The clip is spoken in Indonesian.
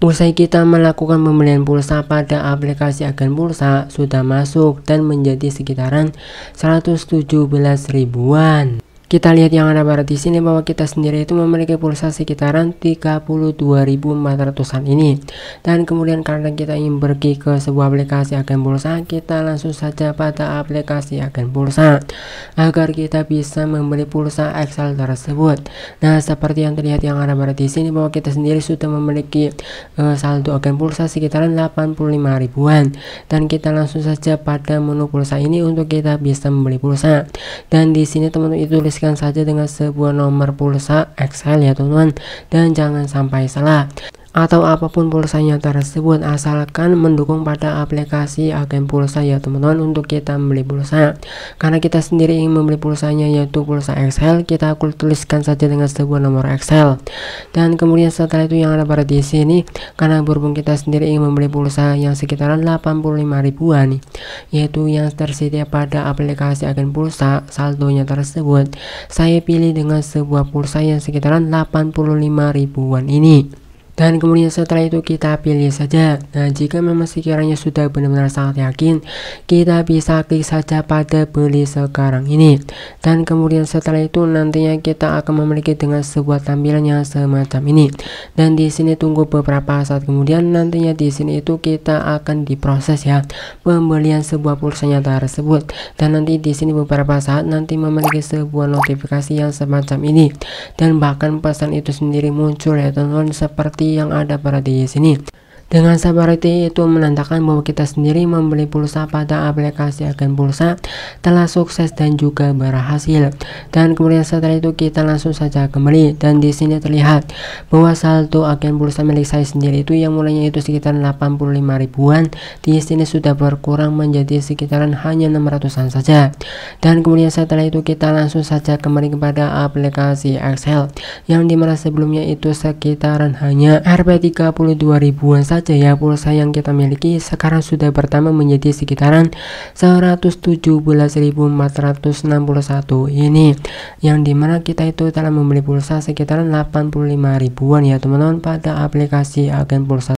Usai kita melakukan pembelian pulsa pada aplikasi agen pulsa, sudah masuk dan menjadi sekitaran 117 ribuan. Kita lihat yang ada pada di sini bahwa kita sendiri itu memiliki pulsa sekitaran 32.400-an ini. Dan kemudian karena kita ingin pergi ke sebuah aplikasi agen pulsa, kita langsung saja pada aplikasi agen pulsa agar kita bisa membeli pulsa XL tersebut. Nah, seperti yang terlihat yang ada pada di sini bahwa kita sendiri sudah memiliki saldo agen pulsa sekitaran 85 ribuan. Dan kita langsung saja pada menu pulsa ini untuk kita bisa membeli pulsa. Dan di sini teman-teman itu tuliskan saja dengan sebuah nomor pulsa XL ya teman-teman, dan jangan sampai salah atau apapun pulsanya tersebut, asalkan mendukung pada aplikasi agen pulsa ya teman-teman untuk kita membeli pulsa. Karena kita sendiri ingin membeli pulsanya yaitu pulsa XL, kita tuliskan saja dengan sebuah nomor XL. Dan kemudian setelah itu yang ada pada di sini, karena berhubung kita sendiri ingin membeli pulsa yang sekitaran 85 ribuan yaitu yang tersedia pada aplikasi agen pulsa saldonya tersebut, saya pilih dengan sebuah pulsa yang sekitaran 85 ribuan ini. Dan kemudian setelah itu kita pilih saja. Nah, jika memang sekiranya sudah benar-benar sangat yakin, kita bisa klik saja pada beli sekarang ini. Dan kemudian setelah itu nantinya kita akan memiliki dengan sebuah tampilan yang semacam ini. Dan di sini tunggu beberapa saat kemudian, nantinya di sini itu kita akan diproses ya pembelian sebuah pulsanya tersebut. Dan nanti di sini beberapa saat nanti memiliki sebuah notifikasi yang semacam ini. Dan bahkan pesan itu sendiri muncul ya teman-teman, seperti yang ada pada di sini. Dengan seperti itu menandakan bahwa kita sendiri membeli pulsa pada aplikasi agen pulsa telah sukses dan juga berhasil. Dan kemudian setelah itu kita langsung saja kembali, dan di sini terlihat bahwa saldo agen pulsa milik saya sendiri itu yang mulainya itu sekitar 85 ribuan di sini sudah berkurang menjadi sekitaran hanya 600-an saja. Dan kemudian setelah itu kita langsung saja kembali kepada aplikasi Excel yang dimana sebelumnya itu sekitaran hanya Rp32.000-an saja ya pulsa yang kita miliki, sekarang sudah bertambah menjadi sekitaran 117.461 ini, yang dimana kita itu telah membeli pulsa sekitaran 85 ribuan ya teman-teman pada aplikasi agen pulsa.